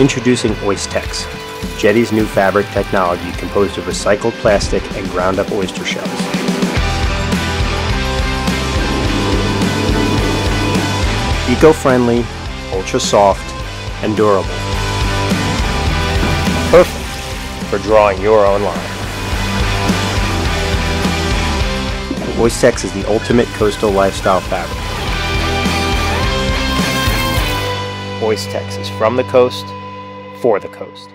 Introducing Oistex, Jetty's new fabric technology composed of recycled plastic and ground up oyster shells. Eco-friendly, ultra soft, and durable. Perfect for drawing your own line. Oistex is the ultimate coastal lifestyle fabric. Oistex is from the coast, for the coast.